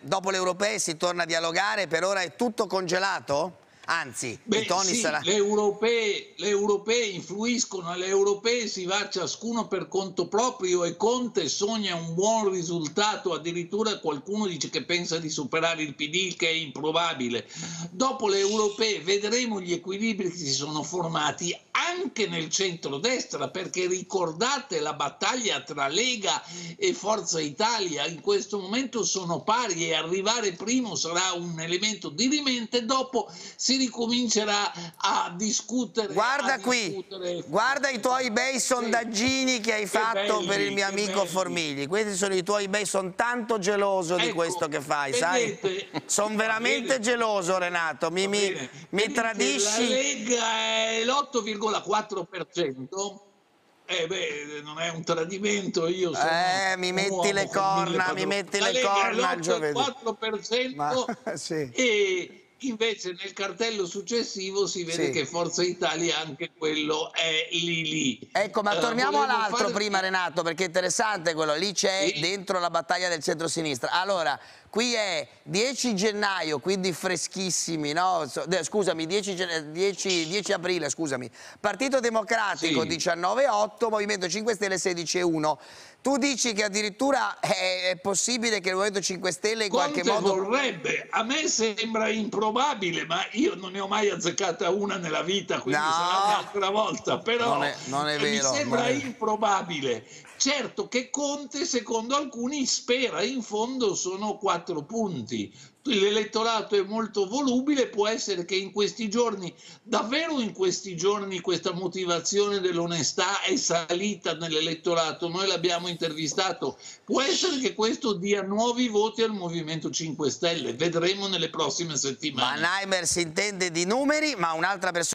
Dopo le europee si torna a dialogare, per ora è tutto congelato? Anzi, sì, sarà... le europee influiscono, alle europee si va ciascuno per conto proprio e Conte sogna un buon risultato, addirittura qualcuno dice che pensa di superare il PD, che è improbabile. Dopo le europee vedremo gli equilibri che si sono formati anche nel centrodestra, perché ricordate la battaglia tra Lega e Forza Italia, in questo momento sono pari e arrivare primo sarà un elemento dirimente, dopo si ricomincerà a discutere. Guarda guarda i tuoi bei sondaggini che hai fatto per il mio amico Formigli, questi sono i tuoi bei, sono tanto geloso di questo che fai, vedete, sai? Sono veramente geloso, Renato, mi tradisci. La Lega è l'8,4%. Beh, non è un tradimento, io sono mi metti le corna, mi metti le corna giovedì. l'8,4%. Ma, sì. E invece nel cartello successivo si vede che Forza Italia anche quello è lì. Ecco, ma torniamo all'altro prima, Renato, perché è interessante quello, lì c'è dentro la battaglia del centro-sinistra. Allora, qui è 10 gennaio, quindi freschissimi, no? Scusami, 10 aprile, scusami. Partito Democratico 19,8, Movimento 5 Stelle 16,1. Tu dici che addirittura è possibile che il Movimento 5 Stelle in qualche modo... vorrebbe, a me sembra improbabile, ma io non ne ho mai azzeccata una nella vita, quindi sarà un'altra volta, però non è vero, mi sembra improbabile. Certo che Conte, secondo alcuni, spera, in fondo sono 4 punti. L'elettorato è molto volubile, può essere che in questi giorni, davvero in questi giorni, questa motivazione dell'onestà è salita nell'elettorato, noi l'abbiamo intervistato, può essere che questo dia nuovi voti al Movimento 5 Stelle, vedremo nelle prossime settimane. Vanheimer si intende di numeri, ma un'altra persona...